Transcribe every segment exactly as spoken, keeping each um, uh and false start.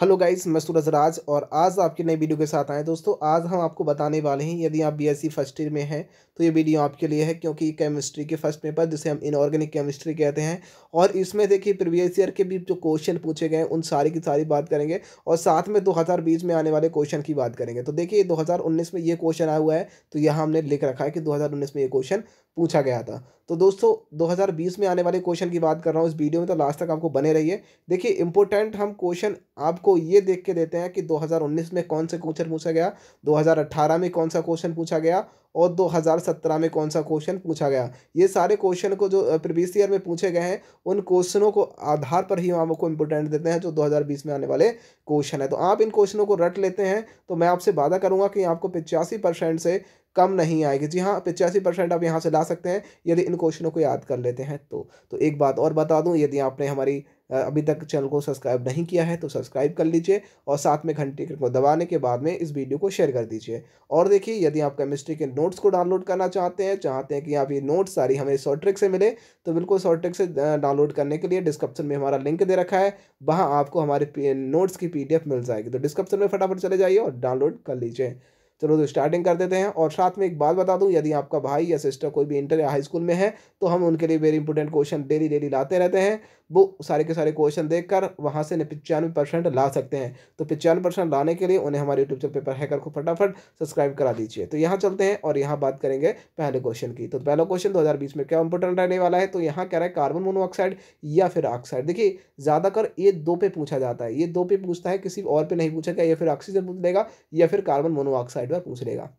Hello guys, मैं सूरज राज और आज आपके नई वीडियो के साथ आए। दोस्तों आज हम आपको बताने वाले हैं, यदि आप बीएससी फर्स्ट ईयर में हैं तो ये वीडियो आपके लिए है, क्योंकि केमिस्ट्री के फर्स्ट पेपर जिसे हम इनऑर्गेनिक केमिस्ट्री कहते हैं, और इसमें देखिए प्रीवियस ईयर के भी जो क्वेश्चन पूछे गए उन सारी की सारी बात करेंगे और साथ में दो हज़ार बीस में आने वाले क्वेश्चन की बात करेंगे। तो देखिए दो हज़ार उन्नीस में ये क्वेश्चन आया हुआ है, तो यहाँ हमने लिख रखा है कि दो हज़ार उन्नीस में ये क्वेश्चन पूछा गया था। तो दोस्तों दो हज़ार बीस में आने वाले क्वेश्चन की बात कर रहा हूँ इस वीडियो में, तो लास्ट तक आपको बने रहिए। देखिए इंपॉर्टेंट हम क्वेश्चन आपको ये देख के देते हैं कि दो हज़ार उन्नीस में कौन सा क्वेश्चन पूछा गया, दो हज़ार अठारह में कौन सा क्वेश्चन पूछा गया और दो हज़ार सत्रह में कौन सा क्वेश्चन पूछा गया। ये सारे क्वेश्चन को जो प्रीवियस ईयर में पूछे गए हैं उन क्वेश्चनों को आधार पर ही हम आपको इंपॉर्टेंट देते हैं जो दो हज़ार बीस में आने वाले क्वेश्चन है। तो आप इन क्वेश्चनों को रट लेते हैं तो मैं आपसे वादा करूंगा कि आपको पचासी परसेंट से कम नहीं आएगी। जी हाँ, पचासी परसेंट आप यहाँ से ला सकते हैं यदि इन क्वेश्चनों को याद कर लेते हैं तो। तो एक बात और बता दूँ, यदि आपने हमारी अभी तक चैनल को सब्सक्राइब नहीं किया है तो सब्सक्राइब कर लीजिए और साथ में घंटी को दबाने के बाद में इस वीडियो को शेयर कर दीजिए। और देखिए यदि आप केमिस्ट्री के नोट्स को डाउनलोड करना चाहते हैं चाहते हैं कि आप ये नोट्स सारी हमें शॉर्ट ट्रिक से मिले, तो बिल्कुल शॉर्ट ट्रिक से डाउनलोड करने के लिए डिस्क्रिप्शन में हमारा लिंक दे रखा है, वहाँ आपको हमारे नोट्स की पी डी एफ मिल जाएगी। तो डिस्क्रिप्शन में फटाफट चले जाइए और डाउनलोड कर लीजिए। चलो तो स्टार्टिंग कर देते हैं। और साथ में एक बात बता दूं, यदि आपका भाई या सिस्टर कोई भी इंटर या हाई स्कूल में है तो हम उनके लिए very important question daily daily लाते रहते हैं। वो सारे के सारे क्वेश्चन देखकर वहां से पचानवे परसेंट ला सकते हैं। तो पचानवे परसेंट लाने के लिए उन्हें हमारे यूट्यूब चैनल पेपर हैकर को फटाफट सब्सक्राइब करा दीजिए। तो यहाँ चलते हैं और यहाँ बात करेंगे पहले क्वेश्चन की। तो पहला क्वेश्चन दो हज़ार बीस में क्या इंपॉर्टेंट रहने वाला है, तो यहाँ कह रहा है कार्बन मोनोऑक्साइड या फिर ऑक्साइड। देखिए ज़्यादातर ये दो पे पूछा जाता है, ये दो पे पूछता है, किसी और पे नहीं पूछा गया। या फिर ऑक्सीजन पूछ लेगा या फिर कार्बन मोनोऑक्साइड पूछ लेगा।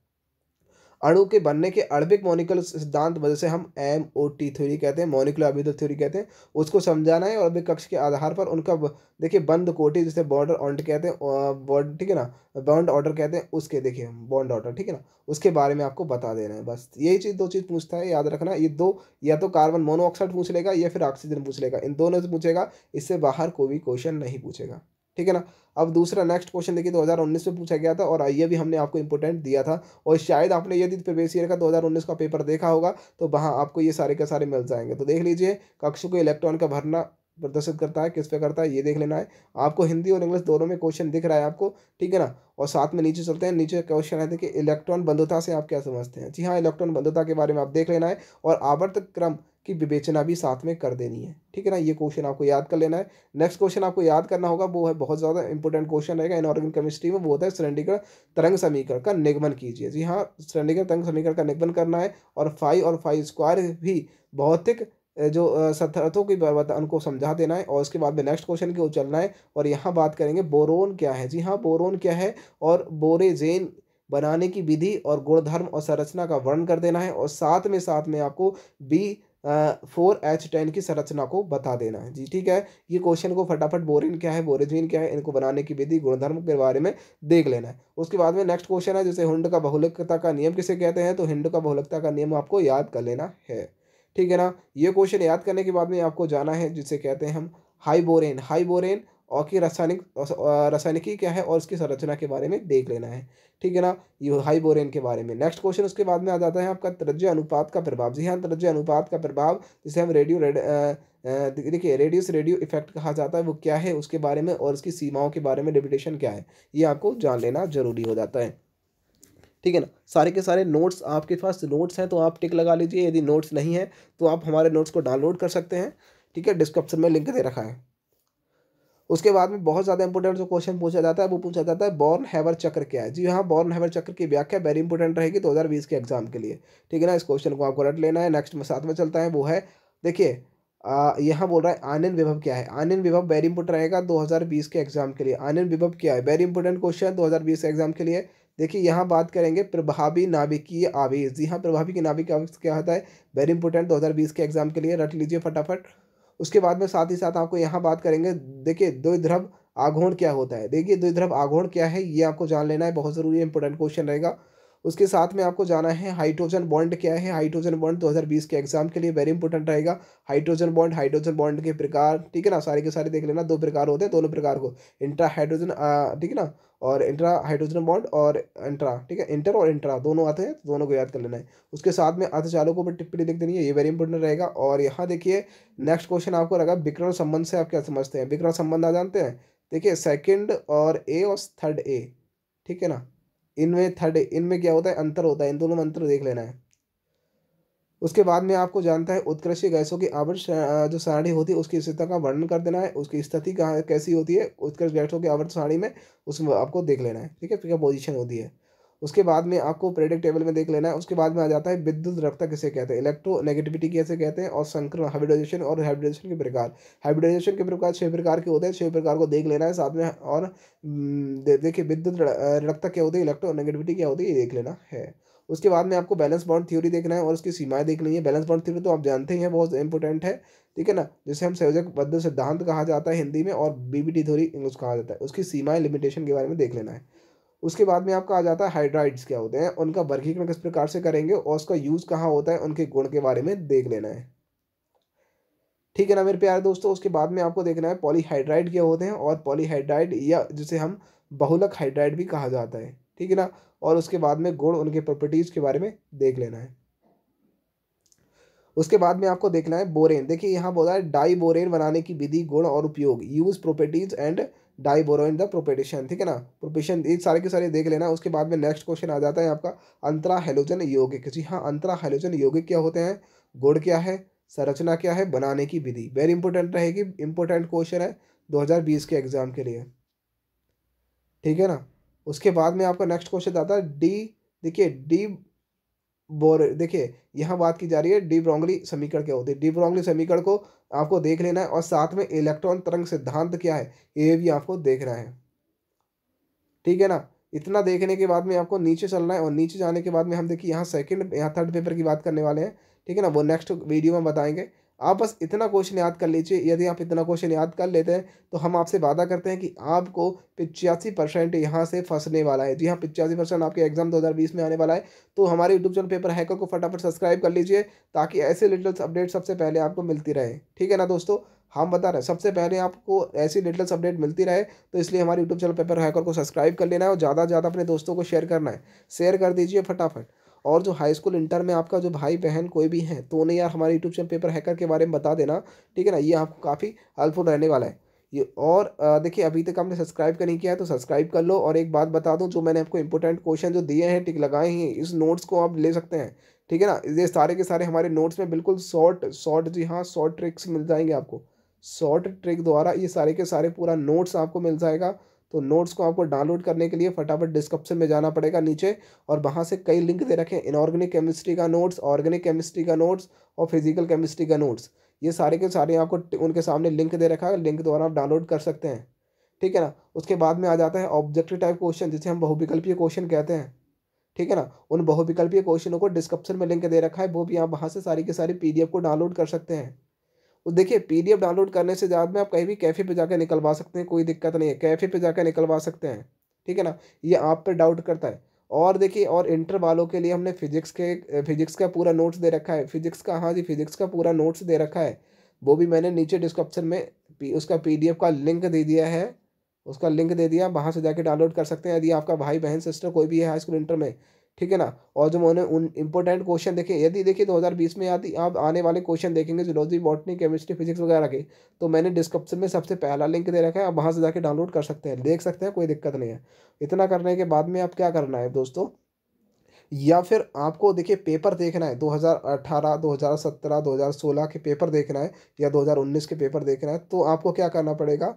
अणु के बनने के आणविक मॉलिक्यूलर सिद्धांत वजह से हम एमओटी थ्योरी कहते हैं, मॉलिक्यूलर अभिधेय थ्योरी कहते हैं, उसको समझाना है। और आणविक कक्ष के आधार पर उनका देखिए बंद कोटि जिसे बॉन्ड ऑर्डर कहते हैं, बॉन्ड ठीक है ना, बॉन्ड ऑर्डर कहते हैं उसके, देखिए बॉन्ड ऑर्डर ठीक है ना, उसके बारे में आपको बता देना है। बस यही चीज़ दो चीज़ पूछता है, याद रखना। ये दो या तो कार्बन मोनोऑक्साइड पूछ लेगा या फिर ऑक्सीजन पूछ लेगा, इन दोनों से पूछेगा, इससे बाहर कोई भी क्वेश्चन नहीं पूछेगा ठीक है ना। अब दूसरा नेक्स्ट क्वेश्चन देखिए दो हज़ार उन्नीस में पूछा गया था और ये भी हमने आपको इंपॉर्टेंट दिया था, और शायद आपने यदि प्रीवियस ईयर का दो हज़ार उन्नीस का पेपर देखा होगा तो वहाँ आपको ये सारे के सारे मिल जाएंगे। तो देख लीजिए, कक्ष को इलेक्ट्रॉन का भरना प्रदर्शित करता है, किस पे करता है ये देख लेना है आपको। हिंदी और इंग्लिश दोनों में क्वेश्चन दिख रहा है आपको ठीक है ना। और साथ में नीचे चलते हैं, नीचे क्वेश्चन है देखिए इलेक्ट्रॉन बंधुता से आप क्या समझते हैं। जी हाँ, इलेक्ट्रॉन बंधुता के बारे में आप देख लेना है और आवर्त क्रम की विवेचना भी साथ में कर देनी है ठीक है ना। ये क्वेश्चन आपको याद कर लेना है। नेक्स्ट क्वेश्चन आपको याद करना होगा, वो है बहुत ज़्यादा इंपॉर्टेंट क्वेश्चन रहेगा इनऑर्गेनिक केमिस्ट्री में, वो होता है श्रेणीकरण तरंग समीकरण का निगमन कीजिए। जी हाँ, श्रेणीकरण तरंग समीकरण का निगमन करना है। और फाई और फाई स्क्वायर भी भौतिक जो सतहों की बात उनको समझा देना है। और उसके बाद में नेक्स्ट क्वेश्चन की ओर चलना है और यहाँ बात करेंगे बोरोन क्या है। जी हाँ, बोरोन क्या है और बोरेज्वीन बनाने की विधि और गुणधर्म और संरचना का वर्णन कर देना है। और साथ में साथ में आपको बी फोर एच टेन की संरचना को बता देना है जी ठीक है। ये क्वेश्चन को फटाफट बोरेन क्या है बोरेज्वीन क्या है, इनको बनाने की विधि गुणधर्म के बारे में देख लेना है। उसके बाद में नेक्स्ट क्वेश्चन है जैसे हुंड का बहुलकता का नियम किसे कहते हैं, तो हुंड का बहुलकता का नियम आपको याद कर लेना है ठीक है ना। ये क्वेश्चन याद करने के बाद में आपको जाना है जिसे कहते हैं हम हाई बोरेन, हाई बोरेन और की रासायनिक रासायनिकी क्या है और उसकी संरचना के बारे में देख लेना है ठीक है ना, ये हाई बोरेन के बारे में। नेक्स्ट क्वेश्चन उसके बाद में आ जाता है आपका त्रिज्या अनुपात का प्रभाव। जी हाँ, त्रिज्या अनुपात का प्रभाव जिसे हम रेडियो रेड देखिए रेडियस रेडियो इफेक्ट कहा जाता है, वो क्या है उसके बारे में और उसकी सीमाओं के बारे में डेविएशन क्या है, ये आपको जान लेना जरूरी हो जाता है ठीक है ना। सारे के सारे नोट्स आपके पास नोट्स हैं तो आप टिक लगा लीजिए, यदि नोट्स नहीं है तो आप हमारे नोट्स को डाउनलोड कर सकते हैं ठीक है, डिस्क्रिप्शन में लिंक दे रखा है। उसके बाद में बहुत ज़्यादा इंपॉर्टेंट जो क्वेश्चन पूछा जाता है वो पूछा जाता है बॉर्न हैवर चक्र क्या है। जी हाँ, बॉर्न हैवर चक्र की व्याख्या वेरी इंपॉर्टेंट रहेगी दो हज़ार बीस के एग्जाम के लिए ठीक है ना। इस क्वेश्चन को आपको रट लेना है। नेक्स्ट में साथ में चलता है वो है देखिए यहाँ बोल रहा है आयनन विभव क्या है। आयनन विभव वेरी इंपॉर्टेंट रहेगा दो हज़ार बीस के एग्जाम के लिए। आयनन विभव क्या है, वेरी इंपॉर्टेंट क्वेश्चन दो हज़ार बीस के एग्जाम के लिए। देखिए यहाँ बात करेंगे प्रभावी नाभिकीय आवेश। जी हाँ, प्रभावी की नाभिकीय आवेश क्या होता है, वेरी इंपॉर्टेंट दो हज़ार बीस के एग्जाम के लिए, रट लीजिए फटाफट। उसके बाद में साथ ही साथ आपको यहाँ बात करेंगे देखिए द्विध्रुव आघूर्ण क्या होता है। देखिए द्विध्रुव आघूर्ण क्या है ये आपको जान लेना है, बहुत ज़रूरी इंपॉर्टेंट क्वेश्चन रहेगा। उसके साथ में आपको जाना है हाइड्रोजन बॉन्ड क्या है। हाइड्रोजन बॉन्ड दो हज़ार बीस के एग्जाम के लिए वेरी इंपॉर्टेंट रहेगा। हाइड्रोजन बॉन्ड, हाइड्रोजन बॉन्ड के प्रकार ठीक है ना, सारे के सारे देख लेना। दो प्रकार होते हैं, दोनों प्रकार को इंट्रा हाइड्रोजन ठीक है ना, और इंट्रा हाइड्रोजन बॉन्ड और इंट्रा ठीक है, इंटर और इंट्रा दोनों आते हैं, दोनों को याद कर लेना है। उसके साथ में अर्थचालकों पर टिप्पणी लिख देनी है, ये वेरी इंपॉर्टेंट रहेगा। और यहाँ देखिए नेक्स्ट क्वेश्चन आपको रहेगा विकिरण संबंध से आप क्या समझते हैं। विकिरण संबंध आ जानते हैं देखिए सेकंड और ए और थर्ड ए, ठीक है ना, इनमें थर्ड ए इनमें क्या होता है अंतर होता है, इन दोनों में अंतर देख लेना है। उसके बाद में आपको जानता है उत्कृष्ट गैसों की आवर्त जो सारणी होती है उसकी स्थिति का वर्णन कर देना है, उसकी स्थिति कहाँ कैसी होती है उत्कृष्ट गैसों की आवर्त सारणी में, उसमें आपको देख लेना है, ठीक है, क्या पोजीशन होती है। उसके बाद में आपको पीरियडिक टेबल में देख लेना है। उसके बाद में आ जाता है विद्युत रक्तता किसे कहते हैं, इलेक्ट्रोनेगेटिविटी कैसे कहते हैं, और संक्रमण हाइब्रिडाइजेशन और हाइब्रिडाइजेशन के प्रकार, हाइब्रिडाइजेशन के प्रकार छह प्रकार के होते हैं, छह प्रकार को देख लेना है साथ में। और देखिए विद्युत रक्तता क्या होती है, इलेक्ट्रोनेगेटिविटी क्या होती है, ये देख लेना है। उसके बाद में आपको बैलेंस बॉन्ड थ्योरी देखना है और उसकी सीमाएं देखनी है। बैलेंस बॉन्ड थ्योरी तो आप जानते ही हैं, बहुत इंपॉर्टेंट है, ठीक है ना, जिसे हम संयोजक पद्धति सिद्धांत कहा जाता है हिंदी में और बीबीटी थ्योरी इंग्लिश कहा जाता है। उसकी सीमाएं लिमिटेशन के बारे में देख लेना है। उसके बाद में आपका आ जाता है हाइड्राइड्स क्या होते हैं, उनका वर्गीकरण किस प्रकार से करेंगे और उसका यूज़ कहाँ होता है, उनके गुण के बारे में देख लेना है, ठीक है ना मेरे प्यारे दोस्तों। उसके बाद में आपको देखना है पॉलीहाइड्राइड क्या होते हैं और पॉलीहाइड्राइड या जिसे हम बहुलक हाइड्राइड भी कहा जाता है, ठीक है ना। और उसके बाद में गुण उनके प्रॉपर्टीज़ के बारे में देख लेना है। उसके बाद में आपको देखना है बोरेन, देखिए यहाँ बोला है डाई बोरेन बनाने की विधि, गुण और उपयोग, use properties and diborane the preparation, ठीक है ना, प्रोपेशन, ये सारे के सारे देख लेना। उसके बाद में नेक्स्ट क्वेश्चन आ जाता है आपका अंतरा हैलोजन यौगिक। जी हाँ, अंतरा हैलोजन यौगिक क्या होते हैं, गुण क्या है, संरचना क्या है, बनाने की विधि, वेरी इंपॉर्टेंट रहेगी, इंपॉर्टेंट क्वेश्चन है दो हज़ार बीस के एग्जाम के लिए, ठीक है ना। उसके बाद में आपका नेक्स्ट क्वेश्चन आता है डी, देखिए डी बोर, देखिए यहाँ बात की जा रही है डी ब्रोंगली समीकरण क्या होती है, डी ब्रोंगली समीकरण को आपको देख लेना है और साथ में इलेक्ट्रॉन तरंग सिद्धांत क्या है ये भी आपको देखना है, ठीक है ना। इतना देखने के बाद में आपको नीचे चलना है और नीचे जाने के बाद में हम देखिए यहाँ सेकेंड यहाँ थर्ड पेपर की बात करने वाले हैं, ठीक है ना, वो नेक्स्ट वीडियो में बताएंगे। आप बस इतना क्वेश्चन याद कर लीजिए, यदि आप इतना क्वेश्चन याद कर लेते हैं तो हम आपसे वादा करते हैं कि आपको पिचासी परसेंट यहाँ से फंसने वाला है। जी हाँ, पिचासी परसेंट आपके एग्जाम दो हज़ार बीस में आने वाला है। तो हमारे यूट्यूब चैनल पेपर हैकर को फटाफट सब्सक्राइब कर लीजिए ताकि ऐसे लेटेस्ट अपडेट सबसे पहले आपको मिलती रहे, ठीक है ना दोस्तों। हम बता रहे हैं सबसे पहले आपको ऐसी लेटेस्ट अपडेट मिलती रहे, तो इसलिए हमारे यूट्यूब चैनल पेपर हैकर को सब्सक्राइब कर लेना है और ज़्यादा से ज़्यादा अपने दोस्तों को शेयर करना है, शेयर कर दीजिए फटाफट। और जो हाई स्कूल इंटर में आपका जो भाई बहन कोई भी है तो उन्हें यार हमारे यूट्यूब चैनल पेपर हैकर के बारे में बता देना, ठीक है ना, ये आपको काफ़ी हेल्पफुल रहने वाला है ये। और देखिए अभी तक आपने सब्सक्राइब कर नहीं किया है तो सब्सक्राइब कर लो। और एक बात बता दूं, जो मैंने आपको इंपॉर्टेंट क्वेश्चन जो दिए हैं टिक लगाए हैं, इस नोट्स को आप ले सकते हैं, ठीक है ना। ये सारे के सारे हमारे नोट्स में बिल्कुल शॉर्ट शॉर्ट जी हाँ शॉर्ट ट्रिक्स मिल जाएंगे आपको, शॉर्ट ट्रिक द्वारा ये सारे के सारे पूरा नोट्स आपको मिल जाएगा। तो नोट्स को आपको डाउनलोड करने के लिए फटाफट डिस्क्रिप्शन में जाना पड़ेगा नीचे, और वहाँ से कई लिंक दे रखे हैं, इनऑर्गेनिक केमिस्ट्री का नोट्स, ऑर्गेनिक केमिस्ट्री का नोट्स और फिजिकल केमिस्ट्री का नोट्स, ये सारे के सारे आपको उनके सामने लिंक दे रखा है, लिंक द्वारा आप डाउनलोड कर सकते हैं, ठीक है ना। उसके बाद में आ जाता है ऑब्जेक्टिव टाइप क्वेश्चन, जिसे हम बहुविकल्पीय क्वेश्चन कहते हैं, ठीक है ना। उन बहुविकल्पीय क्वेश्चनों को डिस्क्रिप्शन में लिंक दे रखा है, वो भी आप वहाँ से सारी के सारी पी डी एफ को डाउनलोड कर सकते हैं। देखिए पीडीएफ डाउनलोड करने से ज़्यादा में आप कहीं भी कैफ़े पे जाकर निकलवा सकते हैं, कोई दिक्कत नहीं है, कैफ़े पे जाकर निकलवा सकते हैं, ठीक है ना, ये आप पे डाउट करता है। और देखिए और इंटर वालों के लिए हमने फिजिक्स के फिजिक्स का पूरा नोट्स दे रखा है, फिजिक्स का हाँ जी फिजिक्स का पूरा नोट्स दे रखा है, वो भी मैंने नीचे डिस्क्रिप्शन में उसका पीडीएफ का लिंक दे दिया है, उसका लिंक दे दिया, वहाँ से जाकर डाउनलोड कर सकते हैं यदि आपका भाई बहन सिस्टर कोई भी है हाई स्कूल इंटर में, ठीक है ना। और जो मैंने उन इंपॉर्टेंट क्वेश्चन देखे, यदि देखिए दो हज़ार बीस में आती आप आने वाले क्वेश्चन देखेंगे जूलॉजी बॉटनी केमिस्ट्री फिजिक्स वगैरह के, तो मैंने डिस्क्रिप्शन में सबसे पहला लिंक दे रखा है, आप वहाँ से जाके डाउनलोड कर सकते हैं, देख सकते हैं, कोई दिक्कत नहीं है। इतना करने के बाद में आप क्या करना है दोस्तों, या फिर आपको देखिए पेपर देखना है दो हज़ार अठारह, दो हज़ार सत्रह, दो हज़ार सोलह के पेपर देखना है या दो हज़ार उन्नीस के पेपर देखना है, तो आपको क्या करना पड़ेगा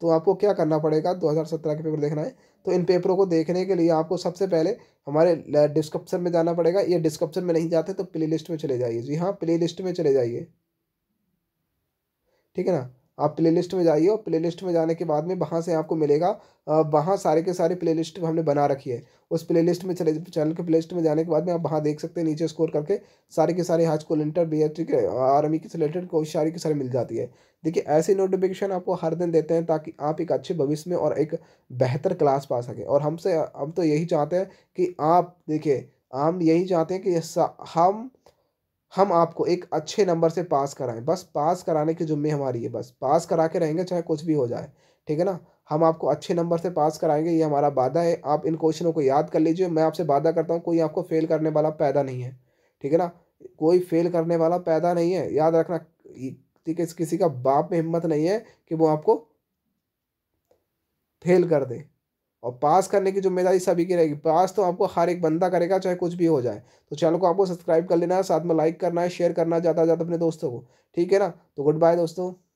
तो आपको क्या करना पड़ेगा दो हज़ार सत्रह के पेपर देखना है तो इन पेपरों को देखने के लिए आपको सबसे पहले हमारे डिस्क्रिप्शन में जाना पड़ेगा। ये डिस्क्रिप्शन में नहीं जाते तो प्ले लिस्ट में चले जाइए, जी हाँ प्ले लिस्ट में चले जाइए, ठीक है ना। आप प्ले लिस्ट में जाइए और प्ले लिस्ट में जाने के बाद में वहाँ से आपको मिलेगा, वहाँ सारे के सारे प्ले लिस्ट हमने बना रखी है, उस प्ले लिस्ट में चले चैनल के प्ले लिस्ट में जाने के बाद में आप वहाँ देख सकते हैं नीचे स्कोर करके सारे के सारे हाई स्कूल इंटर बीएससी के आर्मी के रिलेटेड कोई सारी के सारी मिल जाती है। देखिए ऐसी नोटिफिकेशन आपको हर दिन देते हैं ताकि आप एक अच्छे भविष्य में और एक बेहतर क्लास पा सकें। और हमसे हम तो यही चाहते हैं कि आप देखिए हम यही चाहते हैं कि हम हम आपको एक अच्छे नंबर से पास कराएं, बस पास कराने की जिम्मे हमारी है, बस पास करा के रहेंगे चाहे कुछ भी हो जाए, ठीक है ना। हम आपको अच्छे नंबर से पास कराएंगे, ये हमारा वादा है। आप इन क्वेश्चनों को याद कर लीजिए, मैं आपसे वादा करता हूँ कोई आपको फेल करने वाला पैदा नहीं है, ठीक है ना, कोई फेल करने वाला पैदा नहीं है, याद रखना। ठीक है, किसी का बाप में हिम्मत नहीं है कि वो आपको फेल कर दे। और पास करने की जिम्मेदारी सभी की रहेगी, पास तो आपको हर एक बंदा करेगा चाहे कुछ भी हो जाए। तो चैनल को आपको सब्सक्राइब कर लेना है, साथ में लाइक करना है, शेयर करना है ज़्यादा से ज़्यादा अपने दोस्तों को, ठीक है ना। तो गुड बाय दोस्तों।